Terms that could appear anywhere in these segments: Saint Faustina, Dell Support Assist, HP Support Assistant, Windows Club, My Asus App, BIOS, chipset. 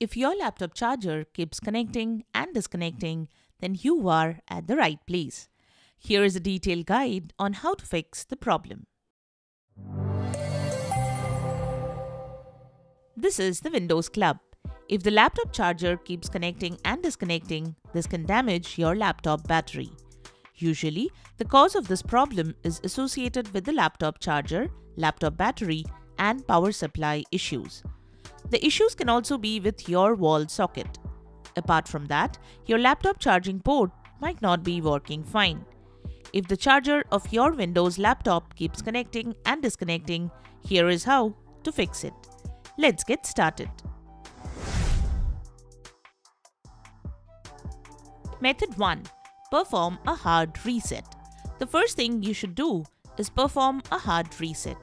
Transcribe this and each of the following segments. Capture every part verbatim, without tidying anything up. If your laptop charger keeps connecting and disconnecting, then you are at the right place. Here is a detailed guide on how to fix the problem. This is the Windows Club. If the laptop charger keeps connecting and disconnecting, this can damage your laptop battery. Usually, the cause of this problem is associated with the laptop charger, laptop battery, and power supply issues. The issues can also be with your wall socket. Apart from that, your laptop charging port might not be working fine. If the charger of your Windows laptop keeps connecting and disconnecting, here is how to fix it. Let's get started. Method one. Perform a hard reset. The first thing you should do is perform a hard reset.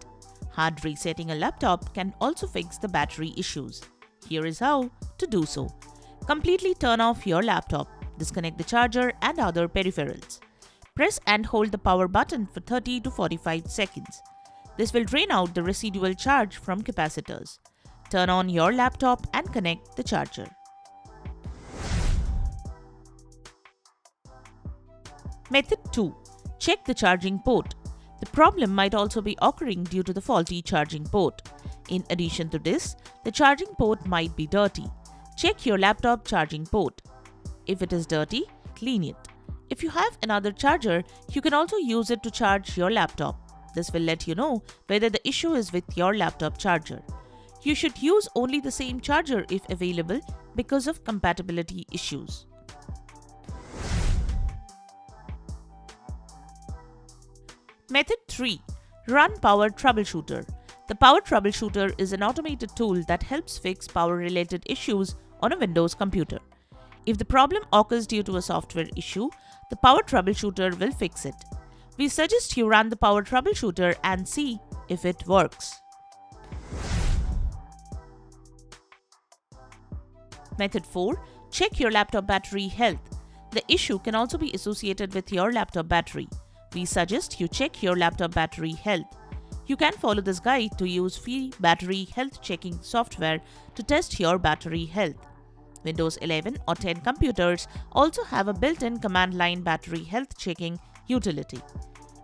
Hard resetting a laptop can also fix the battery issues. Here is how to do so. Completely turn off your laptop. Disconnect the charger and other peripherals. Press and hold the power button for thirty to forty-five seconds. This will drain out the residual charge from capacitors. Turn on your laptop and connect the charger. Method two. Check the charging port. The problem might also be occurring due to the faulty charging port. In addition to this, the charging port might be dirty. Check your laptop charging port. If it is dirty, clean it. If you have another charger, you can also use it to charge your laptop. This will let you know whether the issue is with your laptop charger. You should use only the same charger if available because of compatibility issues. Method three. Run Power Troubleshooter. The Power Troubleshooter is an automated tool that helps fix power-related issues on a Windows computer. If the problem occurs due to a software issue, the Power Troubleshooter will fix it. We suggest you run the Power Troubleshooter and see if it works. Method four. Check your laptop battery health. The issue can also be associated with your laptop battery. We suggest you check your laptop battery health. You can follow this guide to use free battery health checking software to test your battery health. Windows eleven or ten computers also have a built-in command line battery health checking utility.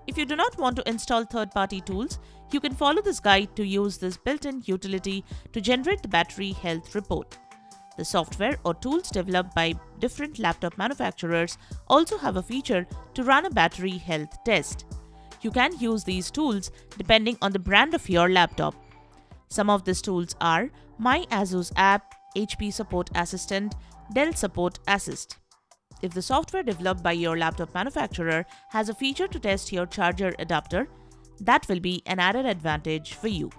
If you do not want to install third-party tools, you can follow this guide to use this built-in utility to generate the battery health report. The software or tools developed by different laptop manufacturers also have a feature to run a battery health test. You can use these tools depending on the brand of your laptop. Some of these tools are My Asus App, H P Support Assistant, Dell Support Assist. If the software developed by your laptop manufacturer has a feature to test your charger adapter, that will be an added advantage for you.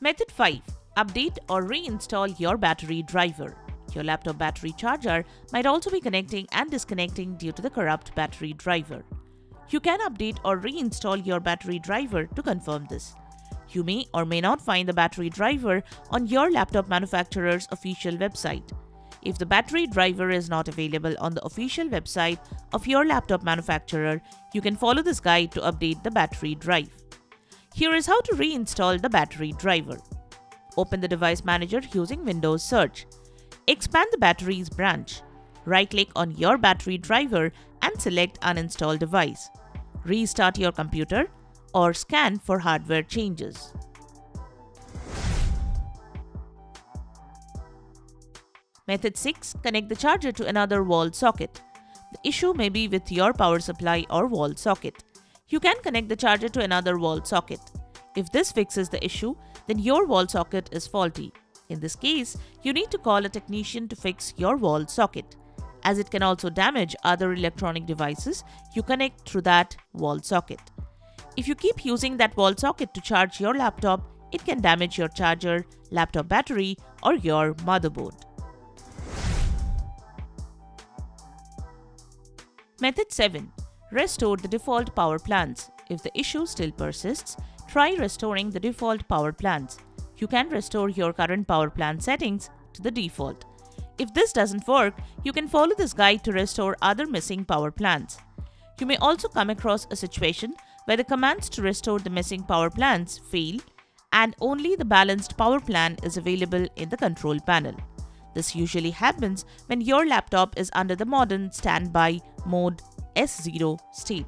Method five. Update or reinstall your battery driver. Your laptop battery charger might also be connecting and disconnecting due to the corrupt battery driver. You can update or reinstall your battery driver to confirm this. You may or may not find the battery driver on your laptop manufacturer's official website. If the battery driver is not available on the official website of your laptop manufacturer, you can follow this guide to update the battery drive. Here is how to reinstall the battery driver. Open the device manager using Windows search. Expand the batteries branch. Right-click on your battery driver and select uninstall device. Restart your computer or scan for hardware changes. Method six. Connect the charger to another wall socket. The issue may be with your power supply or wall socket. You can connect the charger to another wall socket. If this fixes the issue, then your wall socket is faulty. In this case, you need to call a technician to fix your wall socket. As it can also damage other electronic devices, you connect through that wall socket. If you keep using that wall socket to charge your laptop, it can damage your charger, laptop battery, or your motherboard. Method seven. Restore the default power plants. If the issue still persists, try restoring the default power plants. You can restore your current power plant settings to the default. If this doesn't work, you can follow this guide to restore other missing power plants. You may also come across a situation where the commands to restore the missing power plants fail and only the balanced power plan is available in the control panel. This usually happens when your laptop is under the modern standby mode S zero state.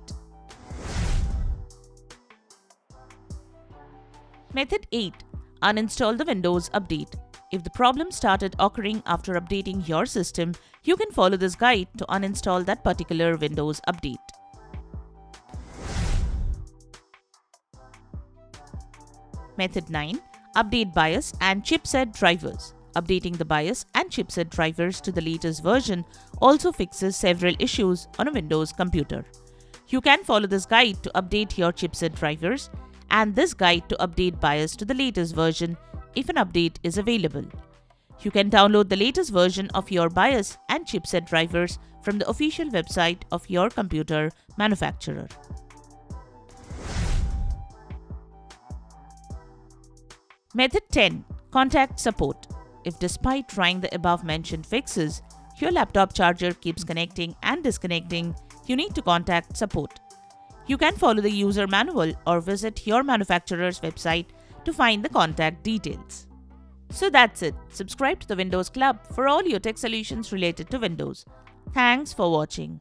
Method eight. Uninstall the Windows update. If the problem started occurring after updating your system, you can follow this guide to uninstall that particular Windows update. Method nine. Update BIOS and chipset drivers. Updating the BIOS and chipset drivers to the latest version also fixes several issues on a Windows computer. You can follow this guide to update your chipset drivers and this guide to update BIOS to the latest version if an update is available. You can download the latest version of your BIOS and chipset drivers from the official website of your computer manufacturer. Method ten. Contact support. If despite trying the above-mentioned fixes, your laptop charger keeps connecting and disconnecting, you need to contact support. You can follow the user manual or visit your manufacturer's website to find the contact details. So that's it. Subscribe to the Windows Club for all your tech solutions related to Windows. Thanks for watching.